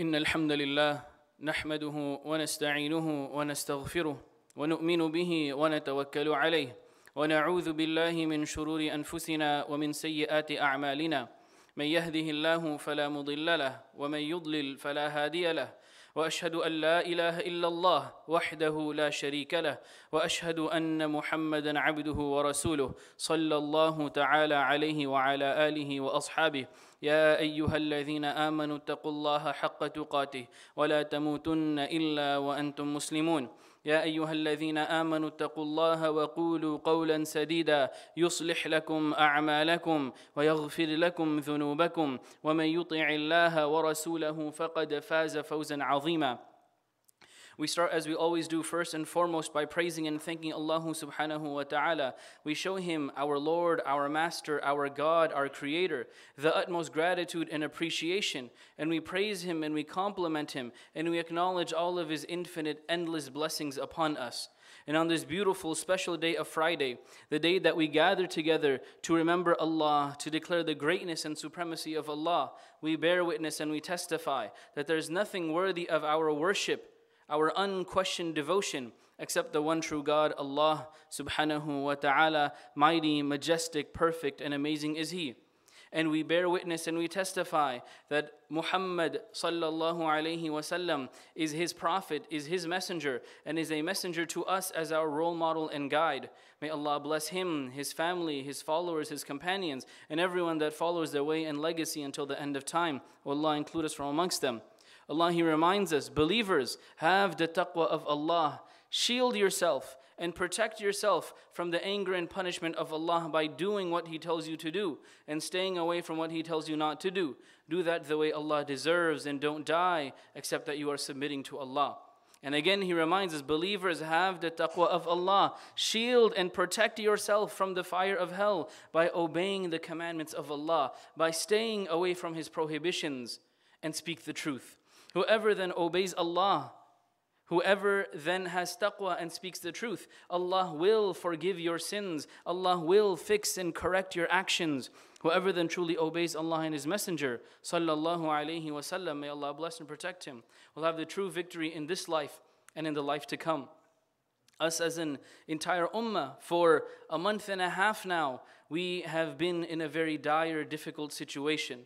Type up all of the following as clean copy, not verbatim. إن الحمد لله نحمده ونستعينه ونستغفره ونؤمن به ونتوكل عليه ونعوذ بالله من شرور أنفسنا ومن سيئات أعمالنا من يهده الله فلا مضل له ومن يضلل فلا هادي له وأشهد أن لا إله إلا الله وحده لا شريك له وأشهد أن محمدا عبده ورسوله صلى الله تعالى عليه وعلى آله وأصحابه يا أيها الذين آمنوا اتقوا الله حق تقاته ولا تموتن إلا وأنتم مسلمون يا أيها الذين آمنوا اتقوا الله وقولوا قولا سديدا يصلح لكم أعمالكم ويغفر لكم ذنوبكم ومن يطع الله ورسوله فقد فاز فوزا عظيما. We start as we always do, first and foremost, by praising and thanking Allah subhanahu wa ta'ala. We show Him, our Lord, our Master, our God, our Creator, the utmost gratitude and appreciation. And we praise Him and we compliment Him and we acknowledge all of His infinite, endless blessings upon us. And on this beautiful, special day of Friday, the day that we gather together to remember Allah, to declare the greatness and supremacy of Allah, we bear witness and we testify that there is nothing worthy of our worship, our unquestioned devotion, except the one true God, Allah subhanahu wa ta'ala. Mighty, majestic, perfect, and amazing is He. And we bear witness and we testify that Muhammad sallallahu alayhi wasallam is His prophet, is His messenger, and is a messenger to us as our role model and guide. May Allah bless him, his family, his followers, his companions, and everyone that follows their way and legacy until the end of time. Allah include us from amongst them. Allah, He reminds us, believers, have the taqwa of Allah. Shield yourself and protect yourself from the anger and punishment of Allah by doing what He tells you to do and staying away from what He tells you not to do. Do that the way Allah deserves and don't die except that you are submitting to Allah. And again, He reminds us, believers, have the taqwa of Allah. Shield and protect yourself from the fire of hell by obeying the commandments of Allah, by staying away from His prohibitions, and speak the truth. Whoever then obeys Allah, whoever then has taqwa and speaks the truth, Allah will forgive your sins. Allah will fix and correct your actions. Whoever then truly obeys Allah and His Messenger, sallallahu alayhi wasallam, may Allah bless and protect him, will have the true victory in this life and in the life to come. Us as an entire ummah, for a month and a half now, we have been in a very dire, difficult situation.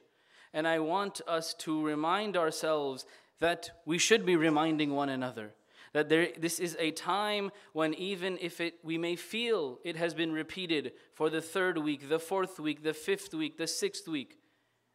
And I want us to remind ourselves that we should be reminding one another that this is a time when, even if we may feel it has been repeated for the 3rd week, the 4th week, the 5th week, the 6th week,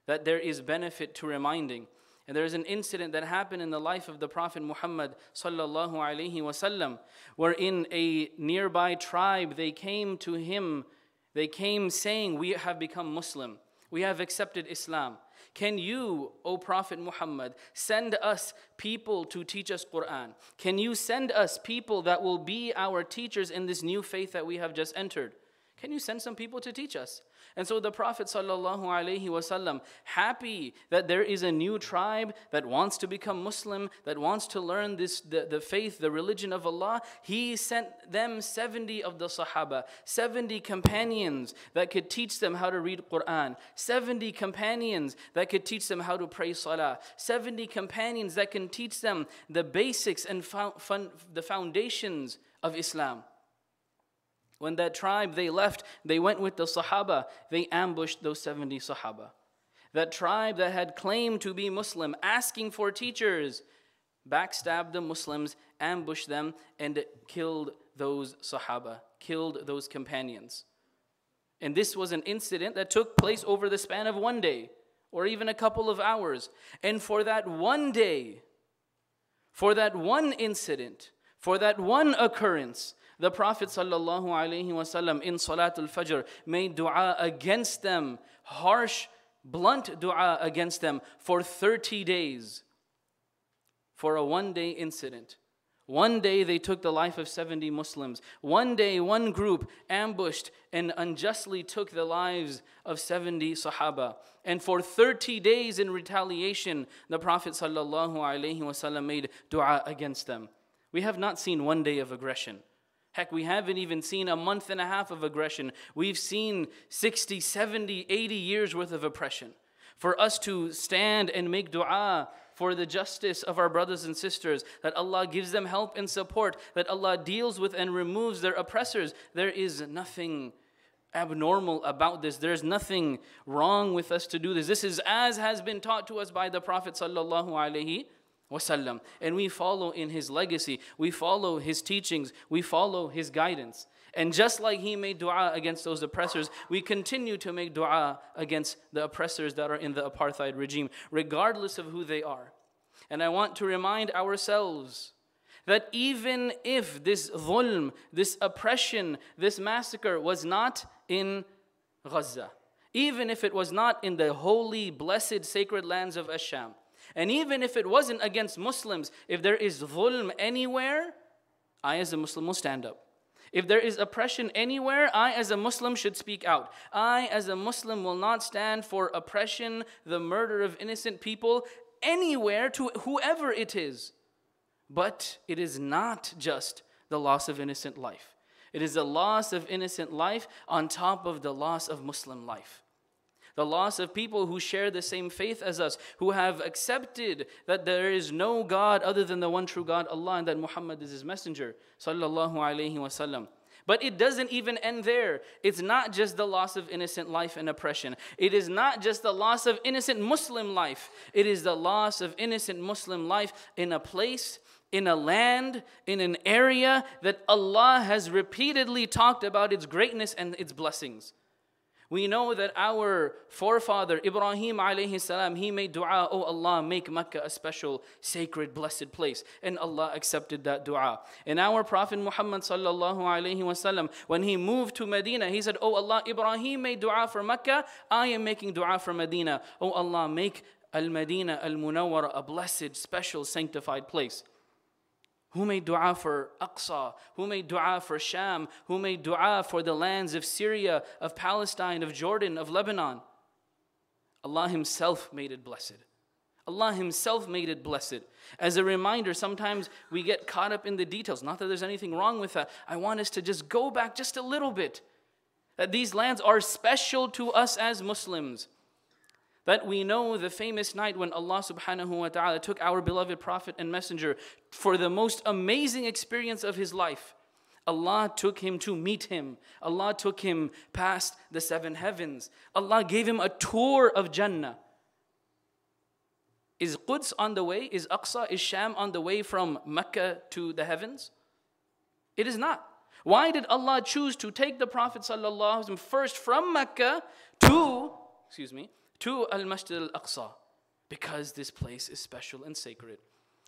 that there is benefit to reminding. And there is an incident that happened in the life of the Prophet Muhammad sallallahu alaihi wasallam, where in a nearby tribe they came to him, they came saying, "We have become Muslim, we have accepted Islam. Can you, O Prophet Muhammad, send us people to teach us Qur'an? Can you send us people that will be our teachers in this new faith that we have just entered? Can you send some people to teach us?" And so the Prophet ﷺ, happy that there is a new tribe that wants to become Muslim, that wants to learn the faith, the religion of Allah, he sent them 70 of the Sahaba, 70 companions that could teach them how to read Qur'an, 70 companions that could teach them how to pray Salah, 70 companions that can teach them the basics and the foundations of Islam. When that tribe, they left, they went with the Sahaba, they ambushed those 70 Sahaba. That tribe that had claimed to be Muslim, asking for teachers, backstabbed the Muslims, ambushed them, and killed those Sahaba, killed those companions. And this was an incident that took place over the span of one day, or even a couple of hours. And for that one day, for that one incident, for that one occurrence, the Prophet sallallahu alaihi wasallam in Salatul Fajr made dua against them, harsh, blunt dua against them for 30 days. For a one-day incident. One day they took the life of 70 Muslims. One day one group ambushed and unjustly took the lives of 70 Sahaba. And for 30 days in retaliation, the Prophet sallallahu alaihi wasallam made dua against them. We have not seen one day of aggression. Heck, we haven't even seen a month and a half of aggression. We've seen 60, 70, 80 years worth of oppression. For us to stand and make dua for the justice of our brothers and sisters, that Allah gives them help and support, that Allah deals with and removes their oppressors. There is nothing abnormal about this. There is nothing wrong with us to do this. This is as has been taught to us by the Prophet sallallahu alaihi wasallam, and we follow in his legacy, we follow his teachings, we follow his guidance. And just like he made dua against those oppressors, we continue to make dua against the oppressors that are in the apartheid regime, regardless of who they are. And I want to remind ourselves that even if this dhulm, this oppression, this massacre was not in Gaza, even if it was not in the holy, blessed, sacred lands of Asham, and even if it wasn't against Muslims, if there is dhulm anywhere, I as a Muslim will stand up. If there is oppression anywhere, I as a Muslim should speak out. I as a Muslim will not stand for oppression, the murder of innocent people, anywhere, to whoever it is. But it is not just the loss of innocent life. It is the loss of innocent life on top of the loss of Muslim life. The loss of people who share the same faith as us, who have accepted that there is no God other than the one true God, Allah, and that Muhammad is his messenger, sallallahu alaihi wasallam. But it doesn't even end there. It's not just the loss of innocent life and oppression. It is not just the loss of innocent Muslim life. It is the loss of innocent Muslim life in a place, in a land, in an area that Allah has repeatedly talked about its greatness and its blessings. We know that our forefather, Ibrahim alayhi salam, he made dua, oh Allah, make Mecca a special, sacred, blessed place. And Allah accepted that dua. And our Prophet Muhammad sallallahu alayhi wasallam, when he moved to Medina, he said, oh Allah, Ibrahim made dua for Mecca, I am making dua for Medina. Oh Allah, make Al-Madina Al-Munawwara a blessed, special, sanctified place. Who made dua for Aqsa? Who made dua for Sham? Who made dua for the lands of Syria, of Palestine, of Jordan, of Lebanon? Allah himself made it blessed. Allah himself made it blessed. As a reminder, sometimes we get caught up in the details. Not that there's anything wrong with that. I want us to just go back just a little bit. That these lands are special to us as Muslims. That we know the famous night when Allah subhanahu wa ta'ala took our beloved Prophet and Messenger for the most amazing experience of his life. Allah took him to meet him. Allah took him past the 7 heavens. Allah gave him a tour of Jannah. Is Quds on the way? Is Aqsa, is Sham on the way from Mecca to the heavens? It is not. Why did Allah choose to take the Prophet sallallahu alaihi wasallam first from Mecca to, to Al-Masjid Al-Aqsa? Because this place is special and sacred.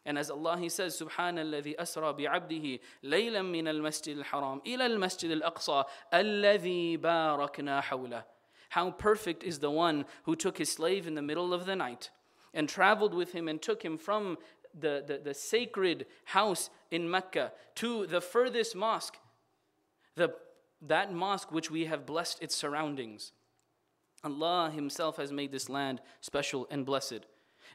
And as Allah, he says, Subhanalladhi asra bi'abdihi laylan min al-Masjid al-Haram ila al-Masjid al-Aqsa alladhi barakna hawla. How perfect is the one who took his slave in the middle of the night and traveled with him and took him from the sacred house in Mecca to the furthest mosque, that mosque which we have blessed its surroundings. Allah himself has made this land special and blessed.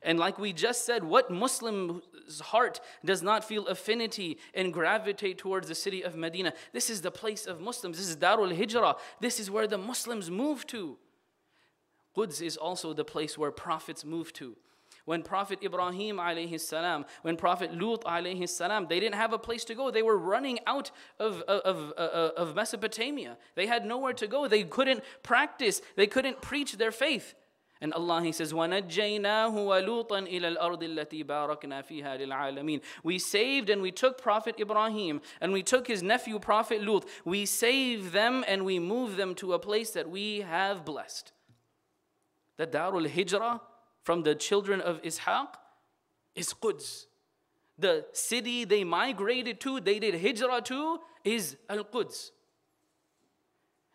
And like we just said, what Muslim's heart does not feel affinity and gravitate towards the city of Medina? This is the place of Muslims. This is Darul Hijrah. This is where the Muslims move to. Quds is also the place where prophets move to. When Prophet Ibrahim alayhi salam, when Prophet Lut alayhi salam, they didn't have a place to go. They were running out of Mesopotamia. They had nowhere to go. They couldn't practice. They couldn't preach their faith. And Allah, he says, وَنَجَّيْنَاهُ وَلُوطًا إِلَى الْأَرْضِ الَّتِي بَارَكْنَا فِيهَا لِلْعَالَمِينَ. We saved and we took Prophet Ibrahim and we took his nephew Prophet Lut. We saved them and we moved them to a place that we have blessed. The Darul Hijrah from the children of Ishaq is Quds. The city they migrated to, they did hijrah to, is Al-Quds.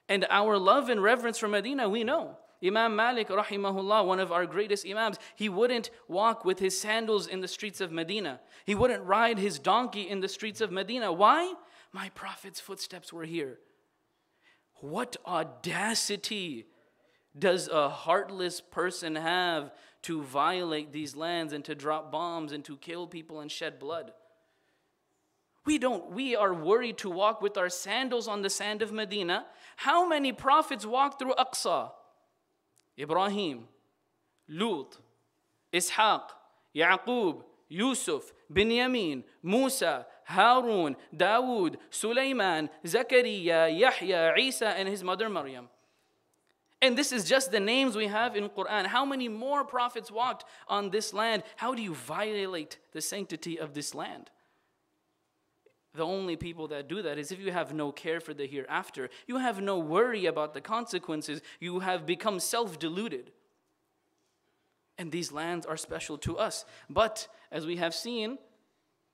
And our love and reverence for Medina, we know. Imam Malik, rahimahullah, one of our greatest imams, he wouldn't walk with his sandals in the streets of Medina. He wouldn't ride his donkey in the streets of Medina. Why? My Prophet's footsteps were here. What audacity does a heartless person have to violate these lands and to drop bombs and to kill people and shed blood? We are worried to walk with our sandals on the sand of Medina. How many prophets walked through Aqsa? Ibrahim, Lut, Ishaq, Yaqub, Yusuf, Binyamin, Musa, Harun, Dawood, Sulaiman, Zakaria, Yahya, Isa, and his mother Maryam. And this is just the names we have in Qur'an. How many more prophets walked on this land? How do you violate the sanctity of this land? The only people that do that is if you have no care for the hereafter. You have no worry about the consequences. You have become self-deluded. And these lands are special to us. But as we have seen,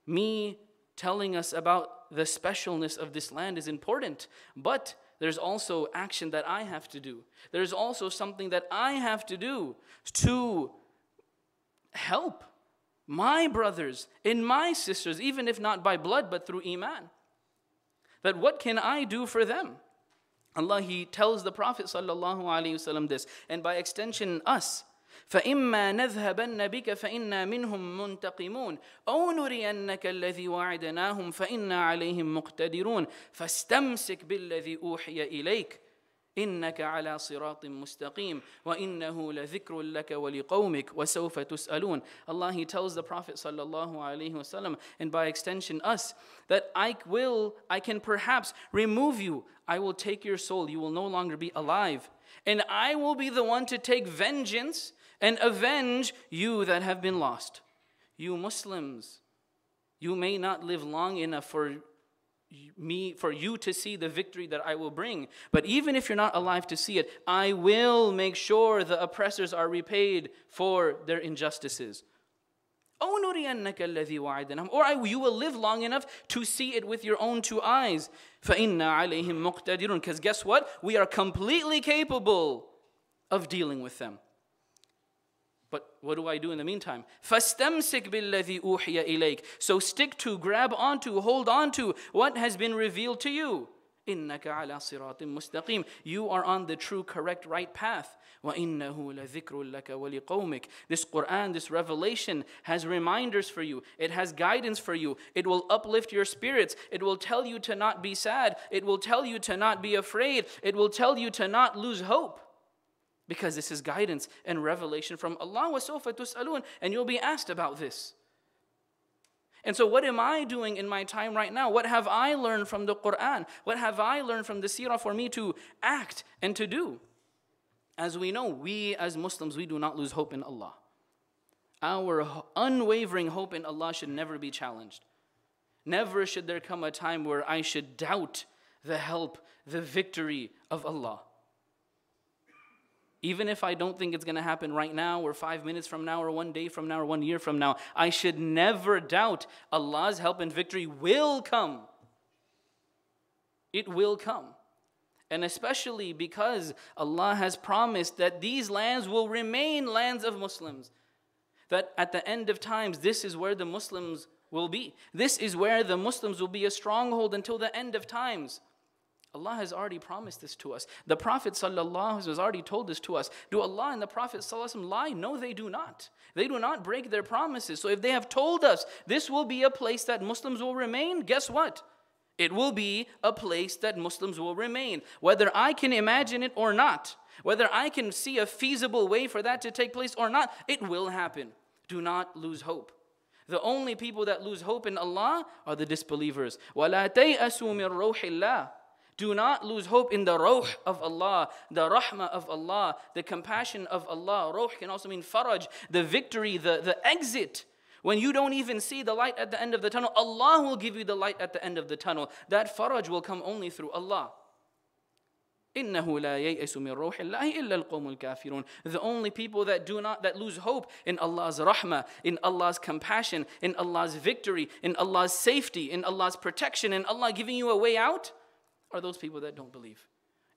me telling us about the specialness of this land is important. But there's also action that I have to do. There's also something that I have to do to help my brothers and my sisters, even if not by blood, but through Iman. That what can I do for them? Allah, He tells the Prophet ﷺ this, and by extension us. فَإِمَّا نَذْهَبَنَّ بِكَ فَإِنَّا مِنْهُمْ مُنْتَقِمُونَ أَوْ نُرِيَنَّكَ الَّذِي وَعَدْنَاهُمْ فَإِنَّا عَلَيْهِمْ مُقْتَدِرُونَ فَاسْتَمْسِكْ بِالَّذِي أُوحِيَ إِلَيْكَ إِنَّكَ عَلَى صِرَاطٍ مُسْتَقِيمٍ وَإِنَّهُ لَذِكْرٌ لَكَ وَلِقَوْمِكَ وَسَوْفَ تُسْأَلُونَ. Allah, He tells the Prophet ﷺ, and by extension us, that I can perhaps remove you. I will take your soul. You will no longer be alive. And I will be the one to take vengeance and avenge you that have been lost. You Muslims, you may not live long enough for you to see the victory that I will bring. But even if you're not alive to see it, I will make sure the oppressors are repaid for their injustices. Or you will live long enough to see it with your own two eyes. Because guess what? We are completely capable of dealing with them. But what do I do in the meantime? فَاسْتَمْسِكْ بِالَّذِي أُوحِيَ إِلَيْكَ. So stick to, grab onto, hold onto what has been revealed to you. إِنَّكَ عَلَى صِرَاطٍ مُسْتَقِيمٍ. You are on the true, correct, right path. وَإِنَّهُ لَذِكْرٌ لَكَ وَلِقَوْمِكَ. This Qur'an, this revelation has reminders for you. It has guidance for you. It will uplift your spirits. It will tell you to not be sad. It will tell you to not be afraid. It will tell you to not lose hope. Because this is guidance and revelation from Allah. وَسَوْفَ تُسْأَلُونَ. And you'll be asked about this. And so what am I doing in my time right now? What have I learned from the Qur'an? What have I learned from the seerah for me to act and to do? As we know, we as Muslims, we do not lose hope in Allah. Our unwavering hope in Allah should never be challenged. Never should there come a time where I should doubt the help, the victory of Allah. Even if I don't think it's going to happen right now or 5 minutes from now or 1 day from now or 1 year from now, I should never doubt Allah's help and victory will come. It will come. And especially because Allah has promised that these lands will remain lands of Muslims. That at the end of times, this is where the Muslims will be. This is where the Muslims will be a stronghold until the end of times. Allah has already promised this to us. The Prophet ﷺ has already told this to us. Do Allah and the Prophet ﷺ lie? No, they do not. They do not break their promises. So if they have told us this will be a place that Muslims will remain, guess what? It will be a place that Muslims will remain. Whether I can imagine it or not, whether I can see a feasible way for that to take place or not, it will happen. Do not lose hope. The only people that lose hope in Allah are the disbelievers. وَلَا تَيْأَسُوا مِنْ رَوْحِ اللَّهِ. Do not lose hope in the Ruh of Allah, the Rahmah of Allah, the compassion of Allah. Ruh can also mean faraj, the victory, the exit. When you don't even see the light at the end of the tunnel, Allah will give you the light at the end of the tunnel. That faraj will come only through Allah. The only people that lose hope in Allah's rahmah, in Allah's compassion, in Allah's victory, in Allah's safety, in Allah's protection, in Allah giving you a way out, are those people that don't believe.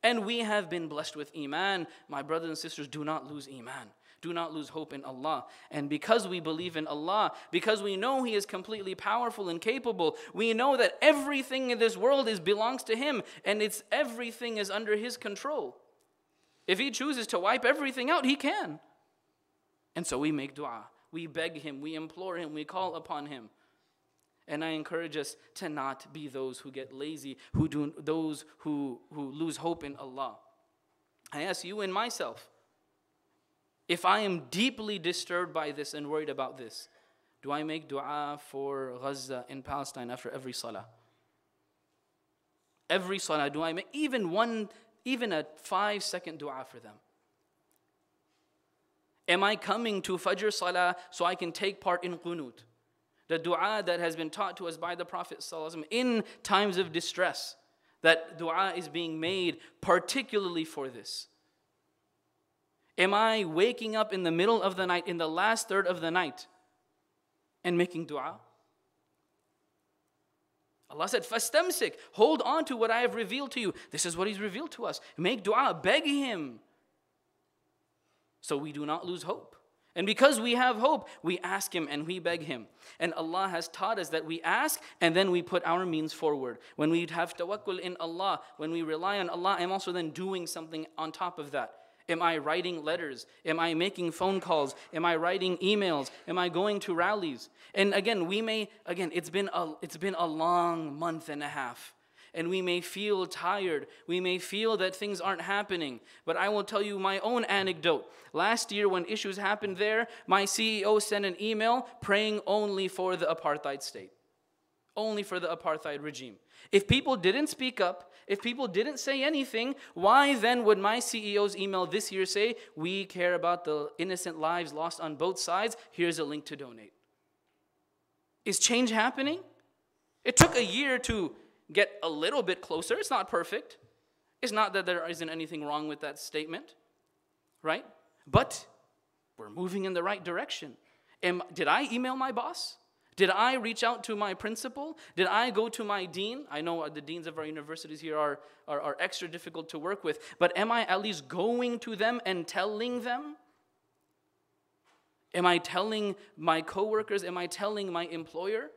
And we have been blessed with Iman. My brothers and sisters, do not lose Iman. Do not lose hope in Allah. And because we believe in Allah, because we know He is completely powerful and capable, we know that everything in this world belongs to Him, and everything is under His control. If He chooses to wipe everything out, He can. And so we make dua. We beg Him, we implore Him, we call upon Him. And I encourage us to not be those who get lazy, those who lose hope in Allah. I ask you and myself, If I am deeply disturbed by this and worried about this, do I make dua for Gaza and Palestine after every salah? Every salah, do I make even a 5-second dua for them? Am I coming to Fajr Salah so I can take part in Qunut? The dua that has been taught to us by the Prophet ﷺ in times of distress, that dua is being made particularly for this. Am I waking up in the middle of the night, in the last third of the night, and making dua? Allah said, فَاسْتَمْسِكْ, hold on to what I have revealed to you. This is what He's revealed to us. Make dua, beg Him, so we do not lose hope. And because we have hope, we ask Him and we beg Him. And Allah has taught us that we ask and then we put our means forward. When we have tawakkul in Allah, when we rely on Allah, I'm also then doing something on top of that. Am I writing letters? Am I making phone calls? Am I writing emails? Am I going to rallies? And again, it's been a long month and a half. And we may feel tired. We may feel that things aren't happening. But I will tell you my own anecdote. Last year when issues happened there, my CEO sent an email praying only for the apartheid state. Only for the apartheid regime. If people didn't speak up, if people didn't say anything, why then would my CEO's email this year say, we care about the innocent lives lost on both sides, here's a link to donate? Is change happening? It took a year to get a little bit closer. It's not perfect. It's not that there isn't anything wrong with that statement, right? But we're moving in the right direction. Did I email my boss? Did I reach out to my principal? Did I go to my dean? I know the deans of our universities here are extra difficult to work with, but am I at least going to them and telling them? Am I telling my coworkers? Am I telling my employer?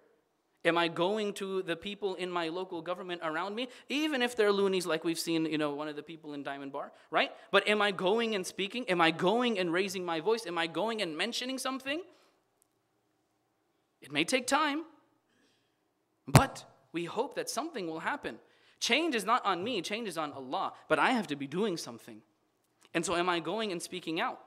Am I going to the people in my local government around me? Even if they're loonies, like we've seen, one of the people in Diamond Bar, right? But am I going and speaking? Am I going and raising my voice? Am I going and mentioning something? It may take time, but we hope that something will happen. Change is not on me, change is on Allah, but I have to be doing something. And so am I going and speaking out?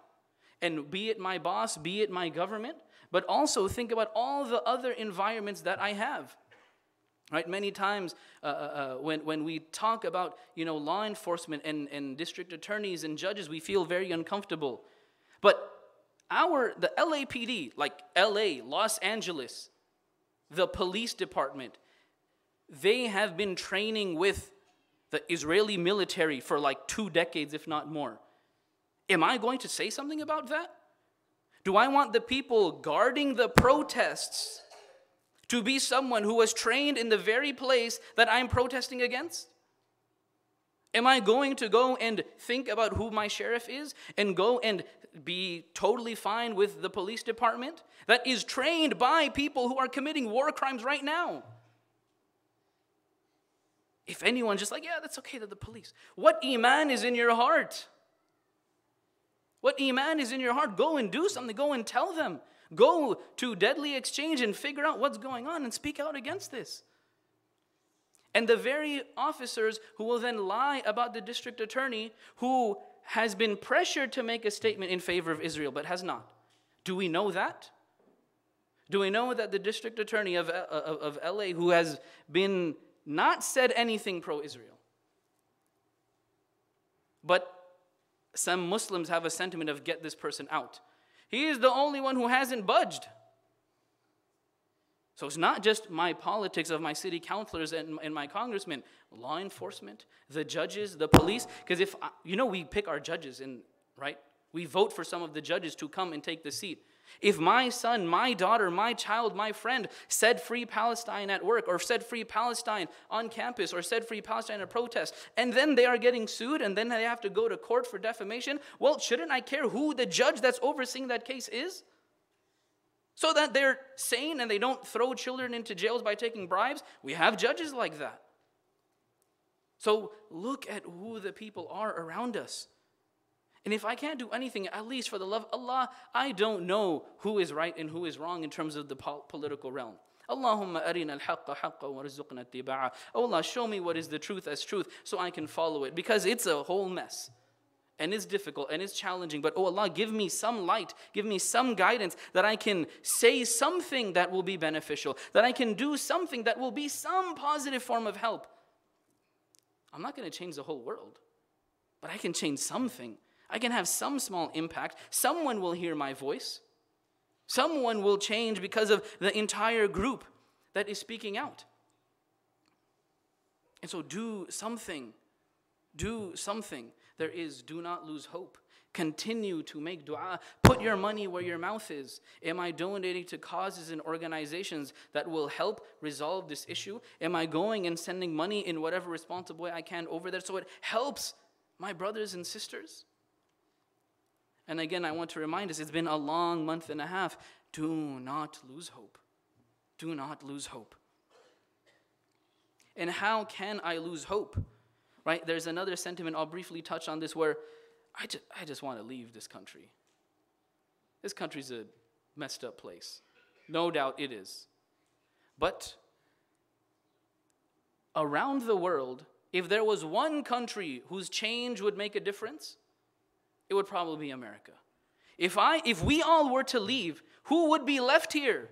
And be it my boss, be it my government, but also think about all the other environments that I have, right? Many times when we talk about law enforcement and district attorneys and judges, we feel very uncomfortable. But the LAPD, like LA, Los Angeles, the police department, they have been training with the Israeli military for like 2 decades, if not more. Am I going to say something about that? Do I want the people guarding the protests to be someone who was trained in the very place that I'm protesting against? Am I going to go and think about who my sheriff is and go and be totally fine with the police department that is trained by people who are committing war crimes right now? If anyone's just like, yeah, that's okay, they're the police. What iman is in your heart? What iman is in your heart? Go and do something. Go and tell them. Go to Deadly Exchange and figure out what's going on and speak out against this. And the very officers who will then lie about the district attorney who has been pressured to make a statement in favor of Israel but has not. Do we know that? Do we know that the district attorney of LA who has been not said anything pro-Israel, but some Muslims have a sentiment of get this person out. He is the only one who hasn't budged. So it's not just my politics of my city councilors and my congressmen, law enforcement, the judges, the police. Because we pick our judges, right? We vote for some of the judges to come and take the seat. If my son, my daughter, my child, my friend said free Palestine at work or said free Palestine on campus or said free Palestine at a protest and then they are getting sued and then they have to go to court for defamation, well, shouldn't I care who the judge that's overseeing that case is? So that they're sane and they don't throw children into jails by taking bribes? We have judges like that. So look at who the people are around us. And if I can't do anything, at least for the love of Allah, I don't know who is right and who is wrong in terms of the political realm. Allahumma arina al-haqqa haqqa warzuqna ittiba'a. Oh Allah, show me what is the truth as truth so I can follow it, because it's a whole mess. and is difficult and is challenging, but oh Allah, give me some light, give me some guidance, that I can say something that will be beneficial, that I can do something that will be some positive form of help. I'm not going to change the whole world, but I can change something. I can have some small impact. Someone will hear my voice. Someone will change because of the entire group that is speaking out. And so do something. Do something. There is, do not lose hope. Continue to make dua. Put your money where your mouth is. Am I donating to causes and organizations that will help resolve this issue? Am I going and sending money in whatever responsible way I can over there so it helps my brothers and sisters? And again, I want to remind us, it's been a long month and a half. Do not lose hope. Do not lose hope. And how can I lose hope? Right? There's another sentiment, I'll briefly touch on this, where I just want to leave this country. This country's a messed up place. No doubt it is. But around the world, if there was one country whose change would make a difference, it would probably be America. If we all were to leave, who would be left here?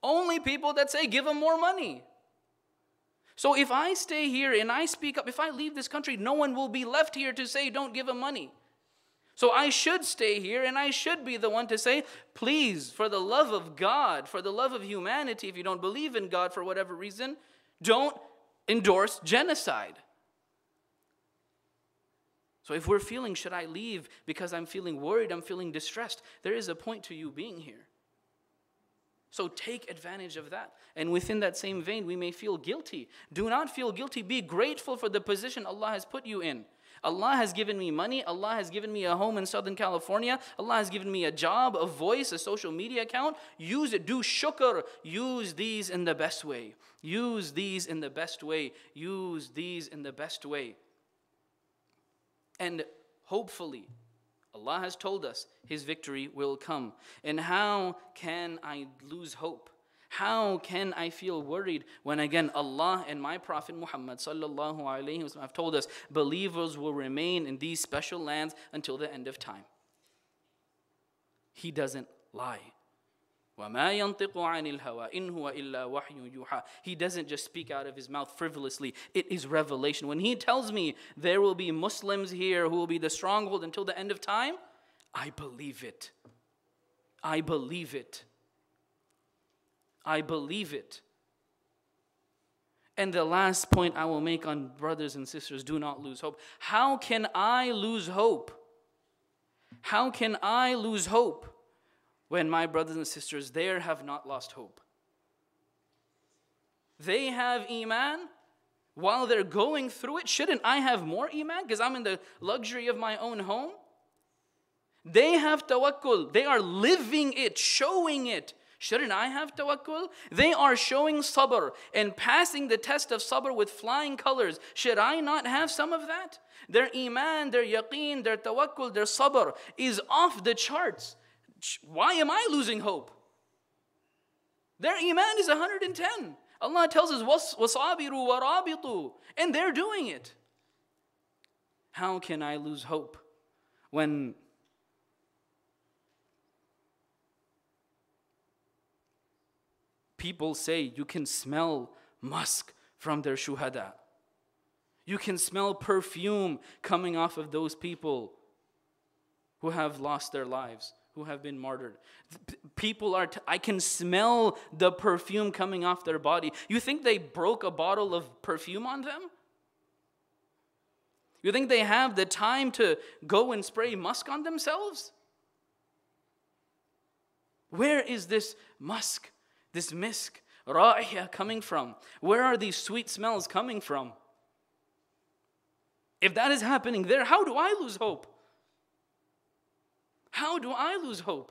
Only people that say, give them more money. So if I stay here and I speak up, if I leave this country, no one will be left here to say, don't give them money. So I should stay here and I should be the one to say, please, for the love of God, for the love of humanity, if you don't believe in God for whatever reason, don't endorse genocide. So if we're feeling, should I leave because I'm feeling worried, I'm feeling distressed, there is a point to you being here. So take advantage of that. And within that same vein, we may feel guilty. Do not feel guilty. Be grateful for the position Allah has put you in. Allah has given me money. Allah has given me a home in Southern California. Allah has given me a job, a voice, a social media account. Use it. Do shukr. Use these in the best way. Use these in the best way. Use these in the best way. And hopefully, Allah has told us His victory will come. And how can I lose hope? How can I feel worried when again Allah and my Prophet Muhammad sallallahu alaihi wasallam have told us believers will remain in these special lands until the end of time? He doesn't lie. He doesn't just speak out of his mouth frivolously. It is revelation. When he tells me there will be Muslims here who will be the stronghold until the end of time, I believe it. I believe it. I believe it. And the last point I will make on brothers and sisters, do not lose hope. How can I lose hope? How can I lose hope when my brothers and sisters there have not lost hope? They have Iman. While they're going through it, shouldn't I have more Iman? Because I'm in the luxury of my own home. They have tawakkul. They are living it, showing it. Shouldn't I have tawakkul? They are showing sabr and passing the test of sabr with flying colors. Should I not have some of that? Their Iman, their yaqeen, their tawakkul, their sabr is off the charts. Why am I losing hope? Their Iman is 110. Allah tells us, وَصَابِرُوا وَرَابِطُوا, and they're doing it. How can I lose hope when people say you can smell musk from their shuhada? You can smell perfume coming off of those people who have lost their lives, who have been martyred. People are, I can smell the perfume coming off their body. You think they broke a bottle of perfume on them? You think they have the time to go and spray musk on themselves? Where is this musk, this misk, ra'iyah coming from? Where are these sweet smells coming from? If that is happening there, how do I lose hope? How do I lose hope?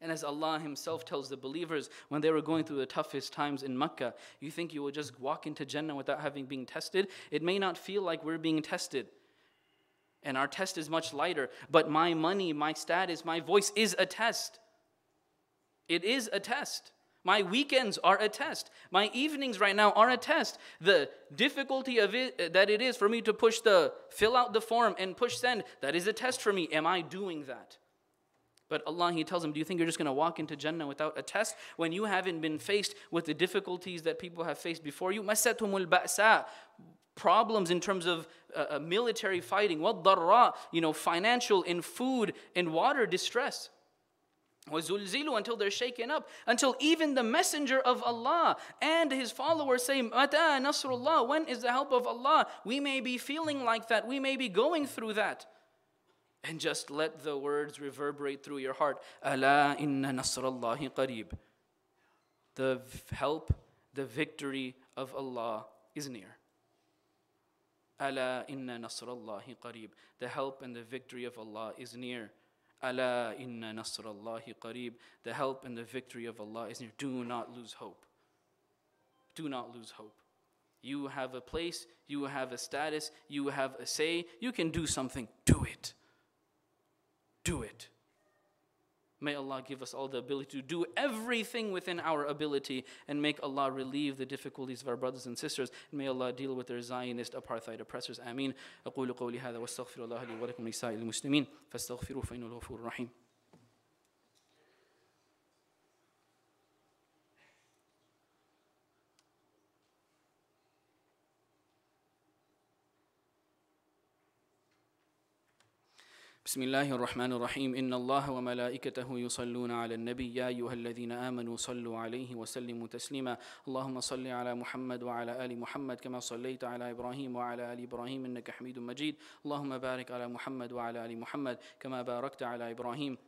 And as Allah Himself tells the believers when they were going through the toughest times in Mecca, you think you will just walk into Jannah without having been tested? It may not feel like we're being tested, and our test is much lighter, but my money, my status, my voice is a test. It is a test. My weekends are a test. My evenings right now are a test. The difficulty of it, that it is for me to fill out the form and push send, that is a test for me. Am I doing that? But Allah, He tells him, do you think you're just going to walk into Jannah without a test when you haven't been faced with the difficulties that people have faced before you? Masatumul ba'sa, problems in terms of military fighting, wad-darra, financial and food and water distress. وَزُلْزِلُوا, until they're shaken up, until even the messenger of Allah and his followers say, مَتَى نَصْرُ اللَّهِ, when is the help of Allah? We may be feeling like that, we may be going through that. And just let the words reverberate through your heart. أَلَا إِنَّ نَصْرَ اللَّهِ قَرِيبٌ. The help, the victory of Allah is near. أَلَا إِنَّ نَصْرَ اللَّهِ قَرِيبٌ. The help and the victory of Allah is near. Ala inna nasrallahi qareeb. The help and the victory of Allah is near. Do not lose hope. Do not lose hope. You have a place, you have a status, you have a say, you can do something. Do it. Do it. May Allah give us all the ability to do everything within our ability and make Allah relieve the difficulties of our brothers and sisters. And may Allah deal with their Zionist apartheid oppressors. Ameen. أقول قولي هذا واستغفر الله لي ولكم لسائر المسلمين فاستغفروه فإنه هو الغفور الرحيم. بسم الله الرحمن الرحيم. إن الله وملائكته يصلون على النبي يا أيها الذين آمنوا صلوا عليه وسلموا تسليما. اللهم صل على محمد وعلى آل محمد كما صليت على إبراهيم وعلى آل إبراهيم إنك حميد مجيد. اللهم بارك على محمد وعلى آل محمد كما باركت على إبراهيم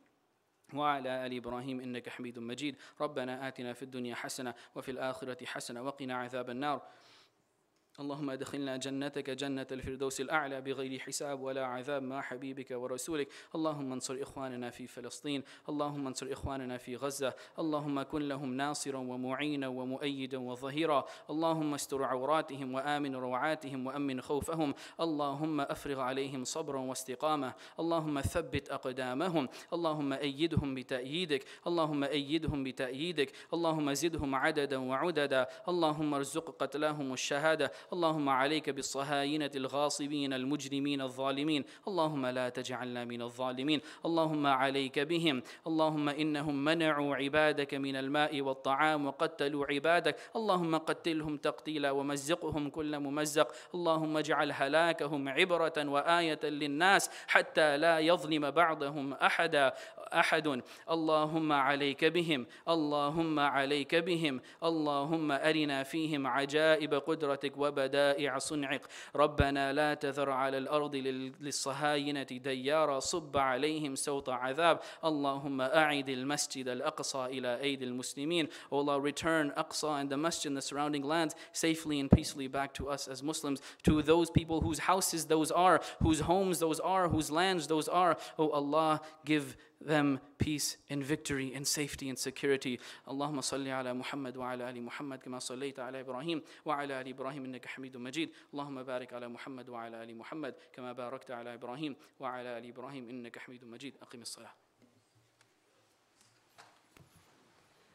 وعلى آل إبراهيم إنك حميد مجيد. ربنا آتنا في الدنيا حسنة وفي الآخرة حسنة وقنا عذاب النار. اللهم أدخلنا جنتك جنة الفردوس الأعلى بغير حساب ولا عذاب مع حبيبك ورسولك. اللهم انصر إخواننا في فلسطين، اللهم انصر إخواننا في غزة، اللهم كن لهم ناصرا ومعينا ومؤيدا وظهيرا. اللهم استر عوراتهم وآمن روعاتهم وأمن خوفهم. اللهم أفرغ عليهم صبرا واستقامة. اللهم ثبت أقدامهم. اللهم أيدهم بتأييدك، اللهم أيدهم بتأييدك. اللهم زدهم عددا وعددا. اللهم ارزق قتلاهم الشهادة. اللهم عليك بالصهاينة الغاصبين المجرمين الظالمين، اللهم لا تجعلنا من الظالمين. اللهم عليك بهم، اللهم إنهم منعوا عبادك من الماء والطعام وقتلوا عبادك، اللهم قتلهم تقتيلا ومزقهم كل ممزق. اللهم اجعل هلاكهم عبرة وآية للناس حتى لا يظلم بعضهم أحد. اللهم عليك بهم، اللهم عليك بهم. اللهم أرنا فيهم عجائب قدرتك وبدائع صنعك. ربنا لا تذر على الأرض للصهاينة ديارا، صب عليهم سوط عذاب. اللهم أعد المسجد الأقصى إلى أيدي المسلمين. O Allah, return Aqsa and the masjid and the surrounding lands safely and peacefully back to us as Muslims, to those people whose houses those are, whose homes those are, whose lands those are. O Allah, give them peace and victory and safety and security. Allahumma salli ala Muhammad wa ala ali Muhammad kama sallaita ala Ibrahim wa ala ali Ibrahim innaka hamidun majid. Allahumma barik ala Muhammad wa ala ali Muhammad kama barakta ala Ibrahim wa ala ali Ibrahim innaka hamidun majid. Aqim as-salah.